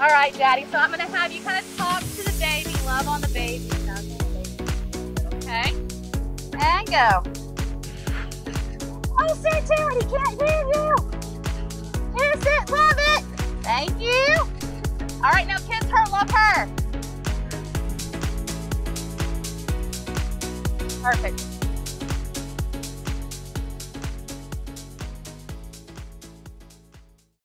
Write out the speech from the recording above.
All right, Daddy, so I'm going to have you kind of talk to the baby, love on the baby. Okay? And go. Oh, Santana, he can't hear you. Kiss it, love it. Thank you. All right, now kiss her, love her. Perfect.